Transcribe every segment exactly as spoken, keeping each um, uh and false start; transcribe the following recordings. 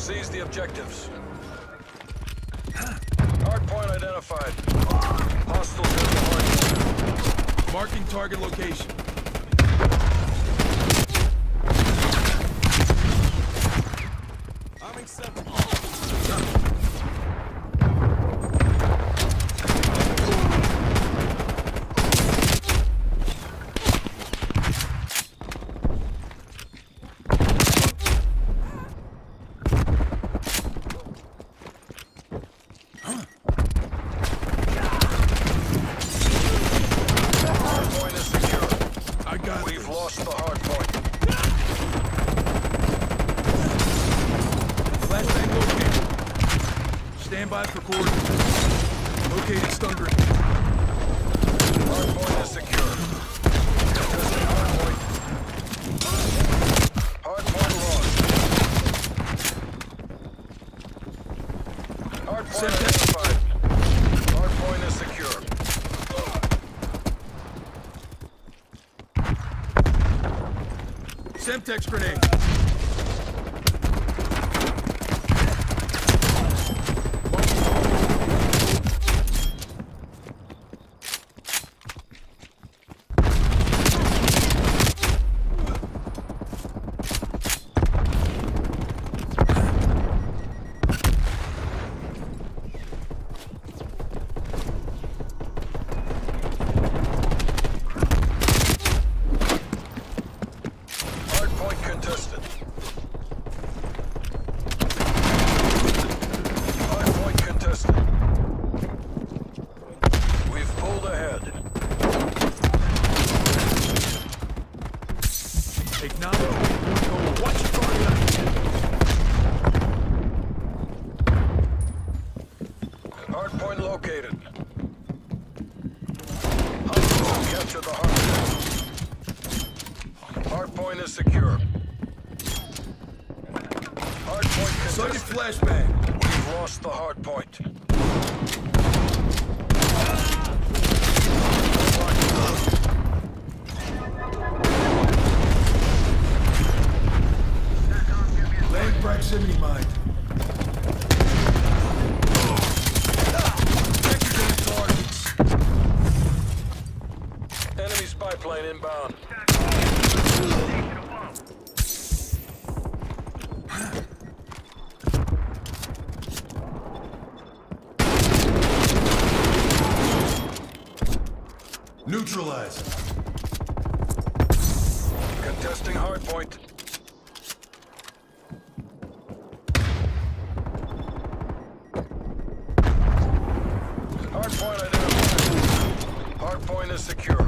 Seize the objectives. Hard point identified. Hostiles in the hard. Marking target location. I'm acceptable. Semtex grenade. Neutralize. Contesting hardpoint. Hardpoint identified. Hardpoint is secure.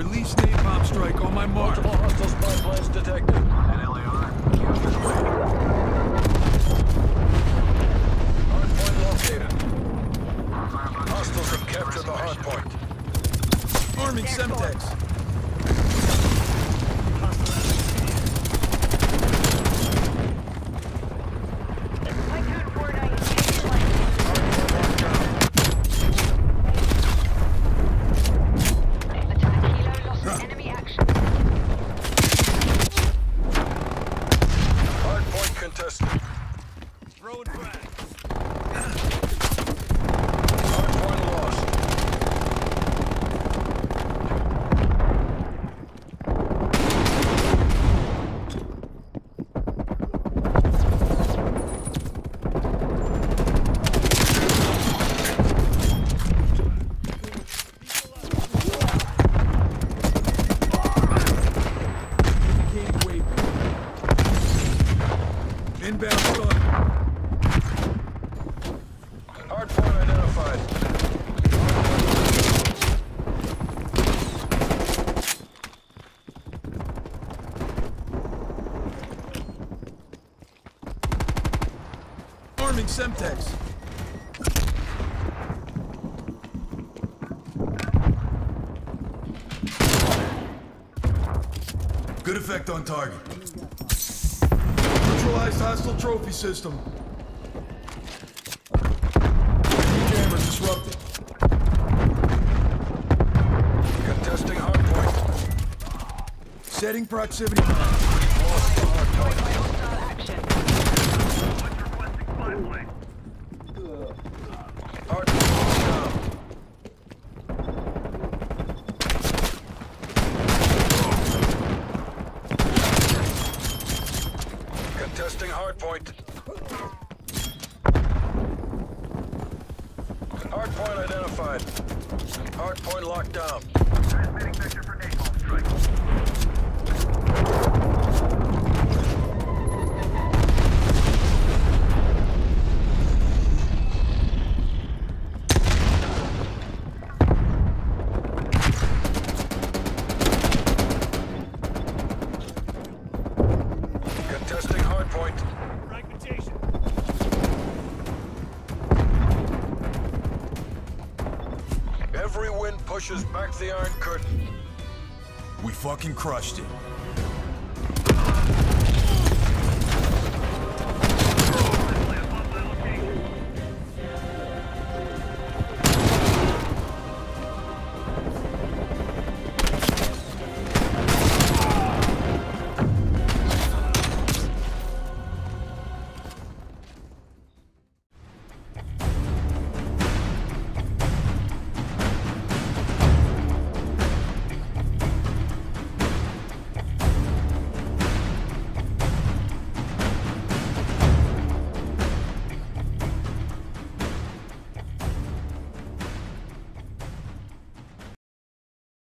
Release napalm strike on my mark. Multiple hostile spy planes detected. And L A R, count is ready. Hardpoint located. Hostiles have captured the hardpoint. Arming Semtex. Semtex. Good effect on target. Neutralized hostile trophy system. Jammer disrupted. Contesting hard point. Setting proximity. Hardpoint locked down. Transmitting vector for napalm strike. Contesting hardpoint. Fragmentation. Every wind pushes back the Iron Curtain. We fucking crushed it.